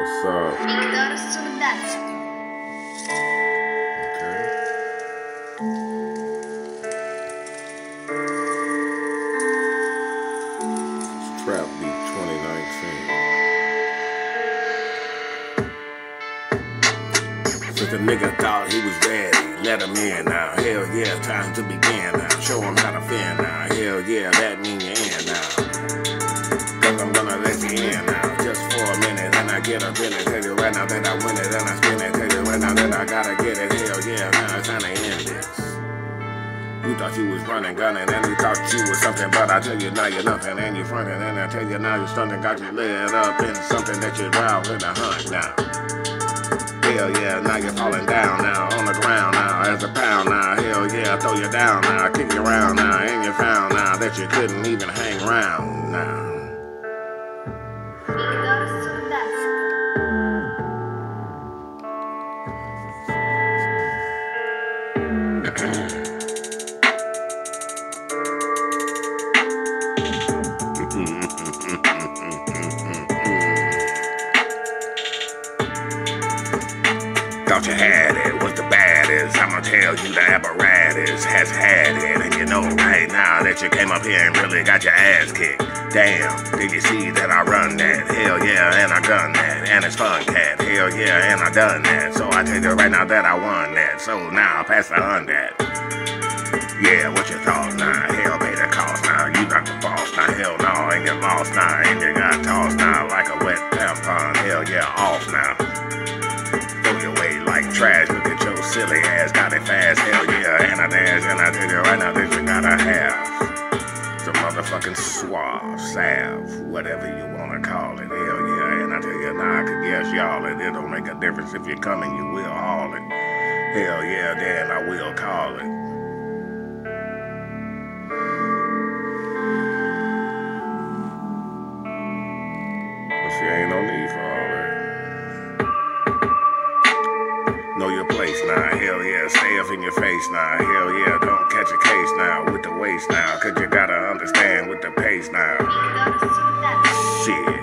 What's up? Okay. It's Trap Beat 2019. The nigga thought he was ready, let him in now. Hell yeah, time to begin now. Show him how to fin now. Hell yeah, that mean you're in now. Cause I'm gonna let you in now. Just for a minute, and I get up in it. Tell you right now that I win it, and I spin it. Tell you right now that I gotta get it. Hell yeah, now it's time to end this. You thought you was running, gunning, and you thought you was something, but I tell you now you're nothing, and you're frontin', and I tell you now you're stunning, got you lit up in something that you're wild in a hunt now. Hell yeah, now you're falling down now, on the ground now, as a pound now. Hell yeah, throw you down now, kick you around now, and you found now that you couldn't even hang around now. Thought you had it, was the baddest. I'ma tell you the apparatus has had it. And you know right now that you came up here and really got your ass kicked. Damn, did you see that I run that? Hell yeah, and I done that. And it's fun, cat. Hell yeah, and I done that. So I tell you right now that I won that. So now pass the on that. Yeah, what you thought now? Hell pay the cost now. You got the boss now. Hell no, and you lost now. And you got tossed now like a wet tampon. Hell yeah, off now. Trash, look at your silly ass, got it fast, hell yeah, and I dash, and I tell you right now that you gotta have some motherfucking suave, salve, whatever you wanna call it, hell yeah, and I tell you now I could guess y'all it, it'll make a difference if you're coming, you will haul it, hell yeah, then I will call it. Know your place now, hell yeah, stay up in your face now, hell yeah, don't catch a case now, with the waist now, cause you gotta understand with the pace now, shit,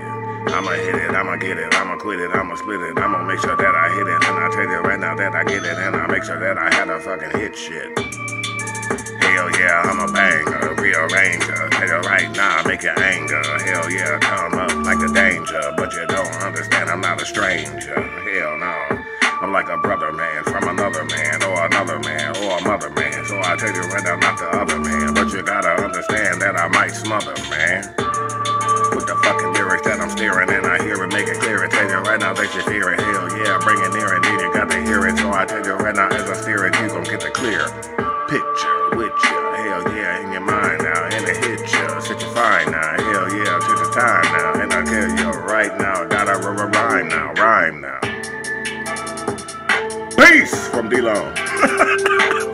I'ma hit it, I'ma get it, I'ma quit it, I'ma split it, I'ma make sure that I hit it, and I tell you right now that I get it, and I make sure that I had a fucking hit shit, hell yeah, I'm a banger, rearranger, tell you right now, make your anger, hell yeah, come up like a danger, but you don't understand, I'm not a stranger, hell no. I'm like a brother man from another man, or another man, or a mother man. So I tell you right now, not the other man. But you gotta understand that I might smother, man. With the fucking lyrics that I'm steering, and I hear it, make it clear. I tell you right now that you fear it. Hell yeah, bring it near, and then you got to hear it. So I tell you right now, as I steer it, you gon' get the clear picture with you. Hell yeah, in your mind now, and it hit you. Sit you fine now. Hell yeah, take the time now. And I tell you right now, gotta rhyme now, rhyme now. Peace from D-Long.